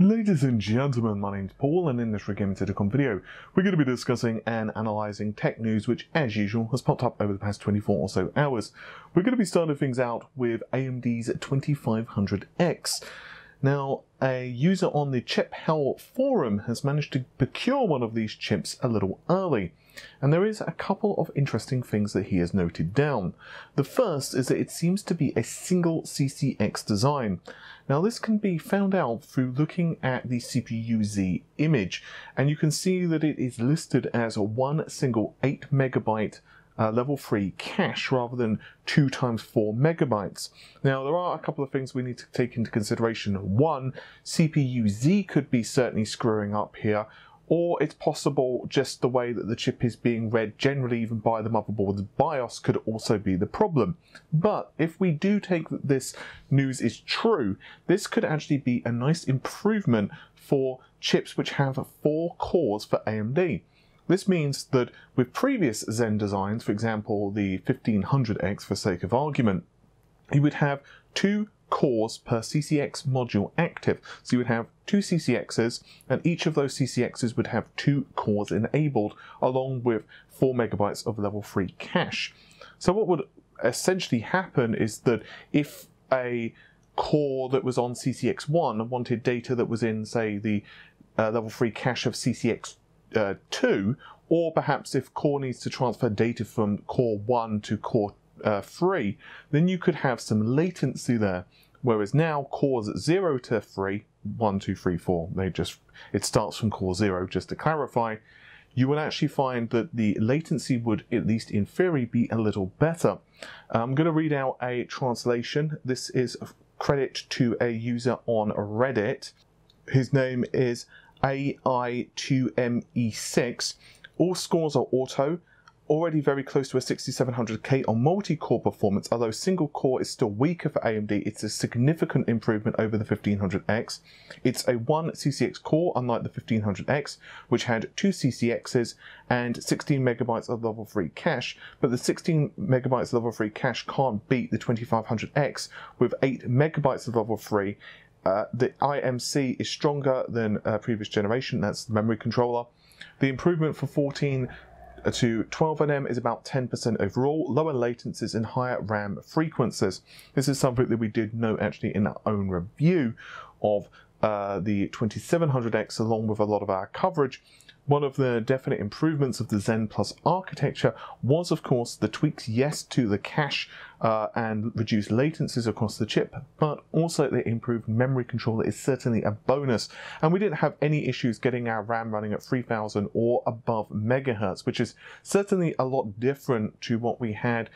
Ladies and gentlemen, my name's Paul, and in this RedGamingTech video, we're going to be discussing and analysing tech news, which, as usual, has popped up over the past 24 or so hours. We're going to be starting things out with AMD's 2500X. Now, a user on the ChipHell forum has managed to procure one of these chips a little early, and there is a couple of interesting things that he has noted down. The first is that it seems to be a single CCX design. Now, this can be found out through looking at the CPU-Z image, and you can see that it is listed as one single 8 megabyte level 3 cache rather than 2 times 4 megabytes. Now, there are a couple of things we need to take into consideration. One, CPU-Z could be certainly screwing up here, or it's possible just the way that the chip is being read generally, even by the motherboard's BIOS, could also be the problem. But if we do take that this news is true, this could actually be a nice improvement for chips which have 4 cores for AMD. This means that with previous Zen designs, for example the 1500X for sake of argument, you would have 2 cores per CCX module active. So you would have 2 CCXs, and each of those CCXs would have 2 cores enabled, along with 4 megabytes of level 3 cache. So what would essentially happen is that if a core that was on CCX1 wanted data that was in, say, the level 3 cache of CCX2, or perhaps if core needs to transfer data from core 1 to core 3, then you could have some latency there. Whereas now, cores 0 to 3, 1, 2, 3, 4, it starts from core 0, just to clarify, you will actually find that the latency would, at least in theory, be a little better. I'm going to read out a translation. This is credit to a user on Reddit. His name is AI2ME6. All scores are auto, already very close to a 6700K on multi-core performance, although single core is still weaker for AMD. It's a significant improvement over the 1500X. It's a 1 CCX core, unlike the 1500X, which had 2 CCXs and 16 megabytes of level 3 cache, but the 16 megabytes of level 3 cache can't beat the 2500X with 8 megabytes of level 3. The IMC is stronger than previous generation, that's the memory controller. The improvement from 14 to 12nm is about 10% overall, lower latencies and higher RAM frequencies. This is something that we did note actually in our own review of the 2700X, along with a lot of our coverage. One of the definite improvements of the Zen+ architecture was, of course, the tweaks, yes, to the cache and reduced latencies across the chip, but also the improved memory controller is certainly a bonus. And we didn't have any issues getting our RAM running at 3000 or above megahertz, which is certainly a lot different to what we had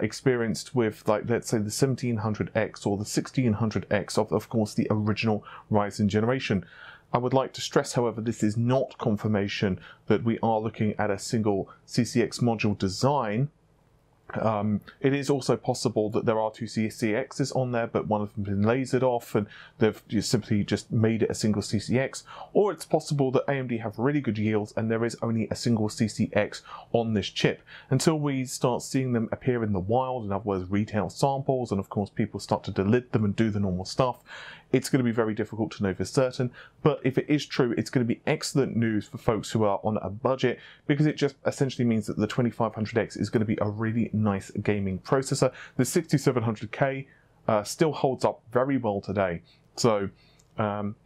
experienced with, like, let's say the 1700X or the 1600X of course, the original Ryzen generation. I would like to stress, however, this is not confirmation that we are looking at a single CCX module design. It is also possible that there are 2 CCXs on there, but one of them has been lasered off and they've simply just made it a single CCX. Or it's possible that AMD have really good yields and there is only a single CCX on this chip. Until we start seeing them appear in the wild, in other words, retail samples, and of course people start to delete them and do the normal stuff, it's going to be very difficult to know for certain. But if it is true, it's going to be excellent news for folks who are on a budget, because it just essentially means that the 2500X is going to be a really nice gaming processor. The 6700K still holds up very well today, so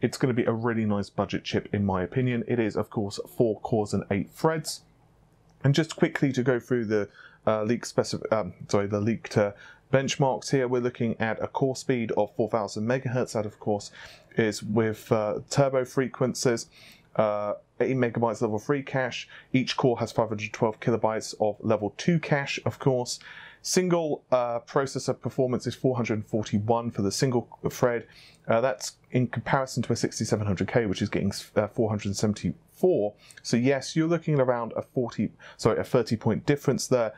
it's going to be a really nice budget chip, in my opinion. It is, of course, 4 cores and 8 threads. And just quickly to go through the leaked benchmarks here, we're looking at a core speed of 4000 megahertz. That, of course, is with turbo frequencies, 8 megabytes level 3 cache. Each core has 512 kilobytes of level 2 cache, of course. Single processor performance is 441 for the single thread. That's in comparison to a 6700K, which is getting 474. So yes, you're looking at around a 30 point difference there,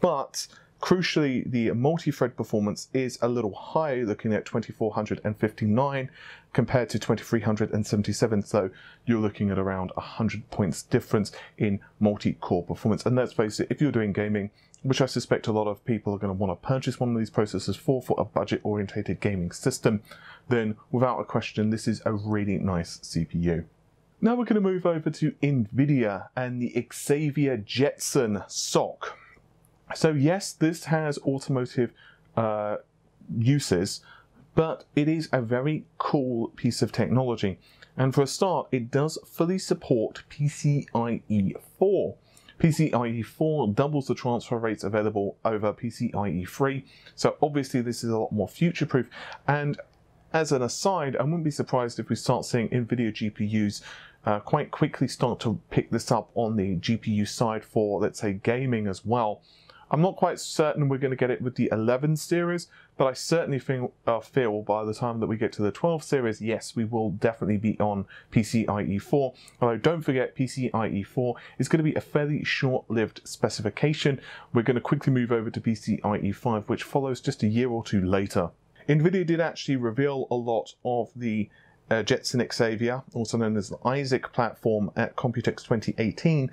but Crucially, the multi-thread performance is a little higher, looking at 2459 compared to 2377, so you're looking at around 100 points difference in multi-core performance. And let's face it, if you're doing gaming, which I suspect a lot of people are going to want to purchase one of these processors for a budget-orientated gaming system, then without a question, this is a really nice CPU. Now we're going to move over to NVIDIA and the Xavier Jetson SoC. So yes, this has automotive uses, but it is a very cool piece of technology. And for a start, it does fully support PCIe 4. PCIe 4 doubles the transfer rates available over PCIe 3. So obviously this is a lot more future-proof. And as an aside, I wouldn't be surprised if we start seeing NVIDIA GPUs quite quickly start to pick this up on the GPU side for, let's say, gaming as well. I'm not quite certain we're going to get it with the 11 series, but I certainly feel by the time that we get to the 12 series, yes, we will definitely be on PCIe 4. Although don't forget, PCIe 4 is going to be a fairly short-lived specification. We're going to quickly move over to PCIe 5, which follows just a year or two later. NVIDIA did actually reveal a lot of the Jetson Xavier, also known as the Isaac platform, at Computex 2018,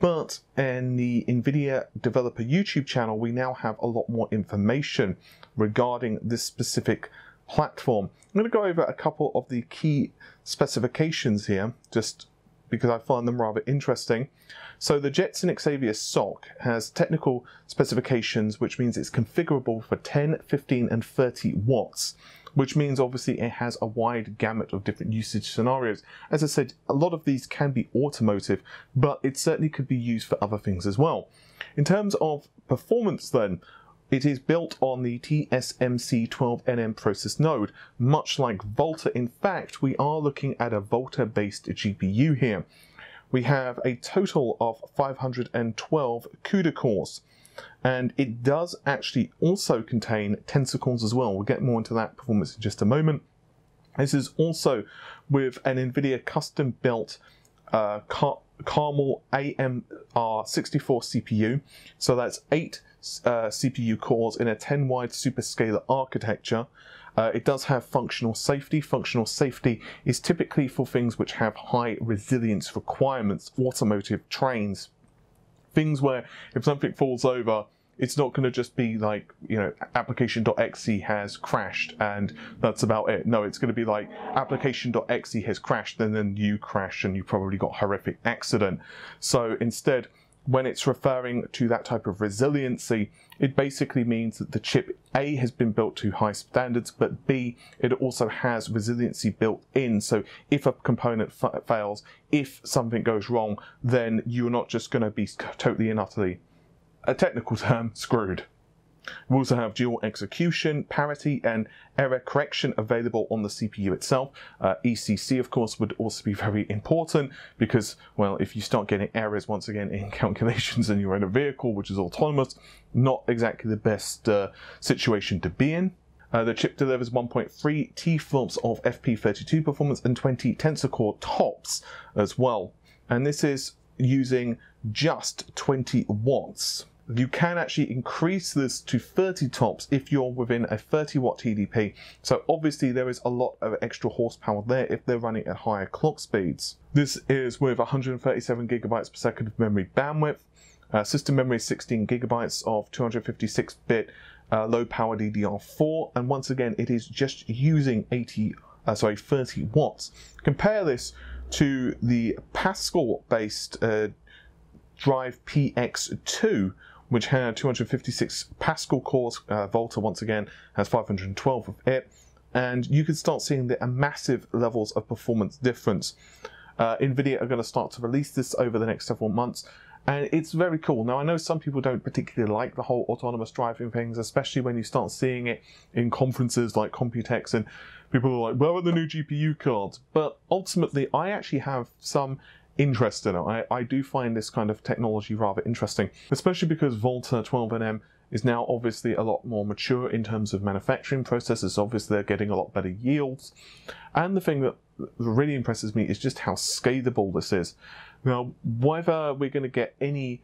but in the NVIDIA developer YouTube channel, we now have a lot more information regarding this specific platform. I'm going to go over a couple of the key specifications here, just because I find them rather interesting. So the Jetson Xavier SoC has technical specifications, which means it's configurable for 10, 15, and 30 watts, which means obviously it has a wide gamut of different usage scenarios. As I said, a lot of these can be automotive, but it certainly could be used for other things as well. In terms of performance then, it is built on the TSMC 12nm process node, much like Volta. In fact, we are looking at a Volta-based GPU here. We have a total of 512 CUDA cores, and it does actually also contain tensor cores as well. We'll get more into that performance in just a moment. This is also with an NVIDIA custom-built Carmel AMR 64 CPU, so that's 8 CPU cores in a 10-wide superscalar architecture. It does have functional safety. Functional safety is typically for things which have high resilience requirements, automotive trains, things where if something falls over, it's not going to just be like, you know, application.exe has crashed and that's about it. No, it's going to be like application.exe has crashed and then you crash and you probably got a horrific accident. So instead, when it's referring to that type of resiliency, it basically means that the chip A has been built to high standards, but B, it also has resiliency built in. So if a component fails, if something goes wrong, then you're not just going to be totally and utterly, a technical term, screwed. We also have dual execution, parity, and error correction available on the CPU itself. ECC, of course, would also be very important because, well, if you start getting errors once again in calculations and you're in a vehicle which is autonomous, not exactly the best situation to be in. The chip delivers 1.3 TFLOPs of FP32 performance and 20 tensor core tops as well. And this is using just 20 watts. You can actually increase this to 30 tops if you're within a 30 watt TDP. So obviously there is a lot of extra horsepower there if they're running at higher clock speeds. This is with 137 gigabytes per second of memory bandwidth. System memory is 16 gigabytes of 256-bit low power DDR4. And once again, it is just using 30 watts. Compare this to the Pascal-based Drive PX2, which had 256 Pascal cores. Volta, once again, has 512 of it. And you can start seeing the massive levels of performance difference. NVIDIA are going to start to release this over the next several months. And it's very cool. Now, I know some people don't particularly like the whole autonomous driving things, especially when you start seeing it in conferences like Computex, and people are like, where are the new GPU cards? But ultimately, I actually have some interest in it. I do find this kind of technology rather interesting, especially because Volta 12nm is now obviously a lot more mature in terms of manufacturing processes. Obviously, they're getting a lot better yields. And the thing that really impresses me is just how scalable this is. Now, whether we're going to get any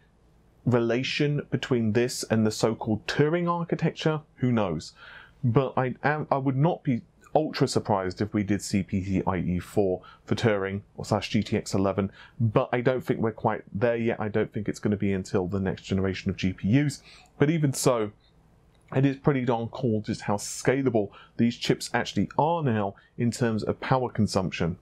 relation between this and the so-called Turing architecture, who knows? But I would not be ultra surprised if we did see PCIe 4 for Turing or /GTX 11, but I don't think we're quite there yet. I don't think it's going to be until the next generation of GPUs. But even so, it is pretty darn cool just how scalable these chips actually are now in terms of power consumption.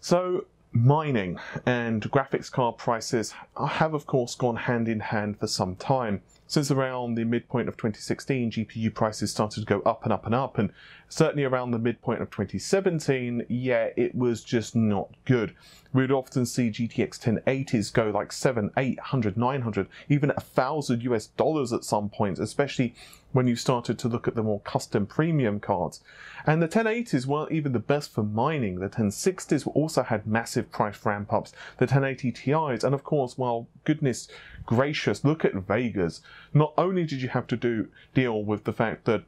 So mining and graphics card prices have of course gone hand in hand for some time. Since around the midpoint of 2016, GPU prices started to go up and up and up, and certainly around the midpoint of 2017, yeah, it was just not good. We would often see GTX 1080s go like 7, 800, 900, even $1,000 US at some points, especially when you started to look at the more custom premium cards. And the 1080s weren't even the best for mining. The 1060s also had massive price ramp ups, the 1080 Ti's, and of course, well, goodness gracious, look at Vegas. Not only did you have to deal with the fact that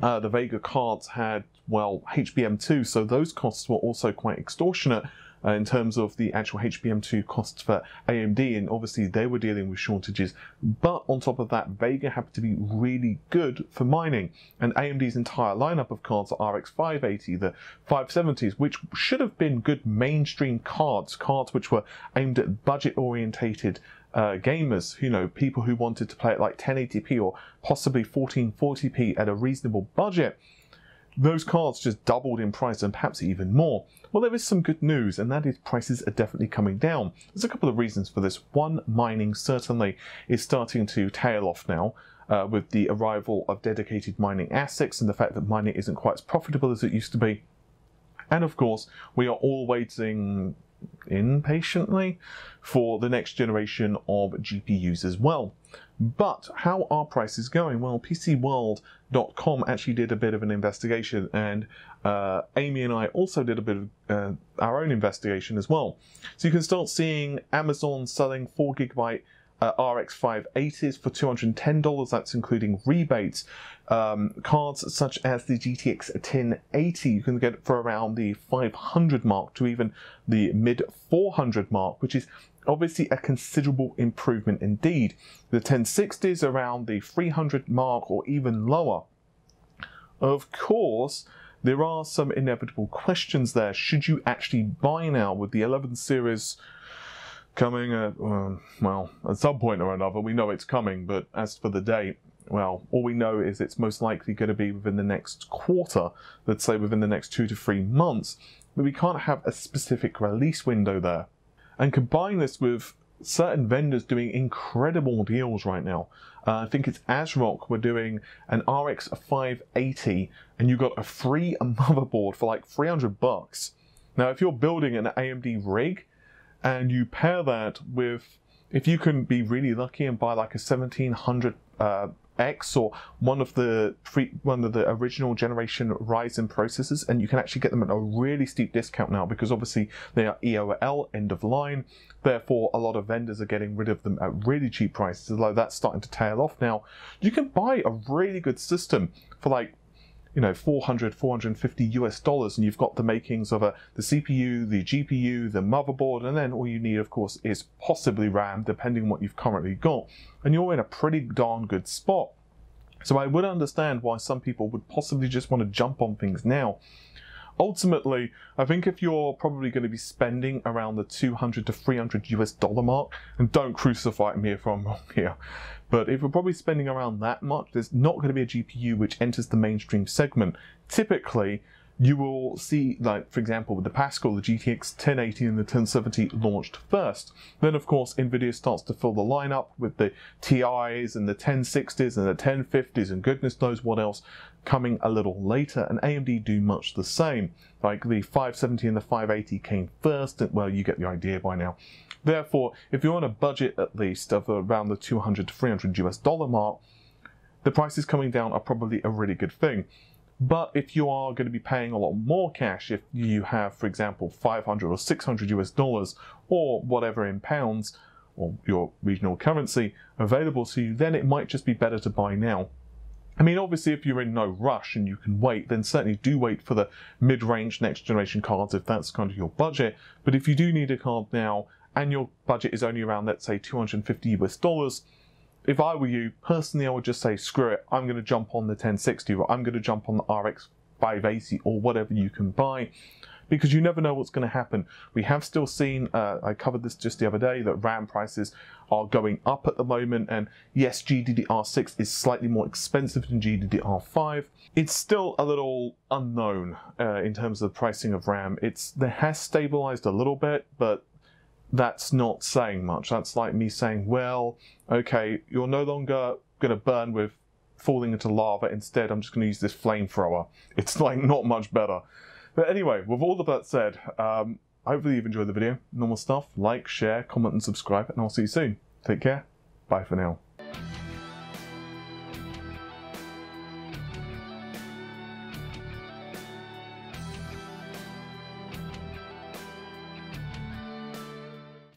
the Vega cards had, well, HBM2, so those costs were also quite extortionate in terms of the actual HBM2 costs for AMD, and obviously they were dealing with shortages. But on top of that, Vega happened to be really good for mining, and AMD's entire lineup of cards, the RX 580, the 570s, which should have been good mainstream cards, cards which were aimed at budget-orientated gamers, you know, people who wanted to play at like 1080p or possibly 1440p at a reasonable budget, those cards just doubled in price and perhaps even more. Well, there is some good news, and that is prices are definitely coming down. There's a couple of reasons for this. One, mining certainly is starting to tail off now with the arrival of dedicated mining ASICs and the fact that mining isn't quite as profitable as it used to be. And of course, we are all waiting impatiently for the next generation of GPUs as well. But how are prices going? Well, PCWorld.com actually did a bit of an investigation, and Amy and I also did a bit of our own investigation as well. So you can start seeing Amazon selling 4GB RX 580s for $210, that's including rebates. Cards such as the GTX 1080 you can get for around the 500 mark to even the mid 400 mark, which is obviously a considerable improvement indeed. The 1060s around the 300 mark or even lower. Of course, there are some inevitable questions there. Should you actually buy now with the 11 series coming at, well, at some point or another? We know it's coming, but as for the date, well, all we know is it's most likely going to be within the next quarter, let's say within the next 2 to 3 months, but we can't have a specific release window there. And combine this with certain vendors doing incredible deals right now. I think it's ASRock were doing an RX 580 and you got a free motherboard for like $300. Now, if you're building an AMD rig, and you pair that with, if you can be really lucky and buy like a 1700X or one of the original generation Ryzen processors, and you can actually get them at a really steep discount now because obviously they are EOL, end of line. Therefore, a lot of vendors are getting rid of them at really cheap prices, although that's starting to tail off now. You can buy a really good system for like, you know, $400, $450 US, and you've got the makings of the CPU, the GPU, the motherboard, and then all you need, of course, is possibly RAM, depending on what you've currently got. And you're in a pretty darn good spot. So I would understand why some people would possibly just want to jump on things now. Ultimately, I think if you're probably going to be spending around the $200 to $300 US mark, and don't crucify me if I'm wrong here, but if you're probably spending around that much, there's not going to be a GPU which enters the mainstream segment. Typically, you will see, like, for example, with the Pascal, the GTX 1080 and the 1070 launched first. Then, of course, NVIDIA starts to fill the lineup with the TIs and the 1060s and the 1050s and goodness knows what else coming a little later. And AMD do much the same. Like, the 570 and the 580 came first. And, well, you get the idea by now. Therefore, if you're on a budget, at least, of around the $200 to $300 US mark, the prices coming down are probably a really good thing. But if you are going to be paying a lot more cash, if you have, for example, $500 or $600 US or whatever in pounds or your regional currency available to you, then it might just be better to buy now. I mean, obviously, if you're in no rush and you can wait, then certainly do wait for the mid-range next generation cards if that's kind of your budget. But if you do need a card now and your budget is only around, let's say, $250 US, if I were you, personally, I would just say, screw it, I'm going to jump on the 1060, or I'm going to jump on the RX 580, or whatever you can buy, because you never know what's going to happen. We have still seen, I covered this just the other day, that RAM prices are going up at the moment, and yes, GDDR6 is slightly more expensive than GDDR5. It's still a little unknown in terms of the pricing of RAM. It has stabilized a little bit, but that's not saying much. That's like me saying, well, okay, you're no longer going to burn with falling into lava. Instead, I'm just going to use this flamethrower. It's like not much better. But anyway, with all of that said, hopefully you've enjoyed the video. Normal stuff, like, share, comment, and subscribe, and I'll see you soon. Take care. Bye for now.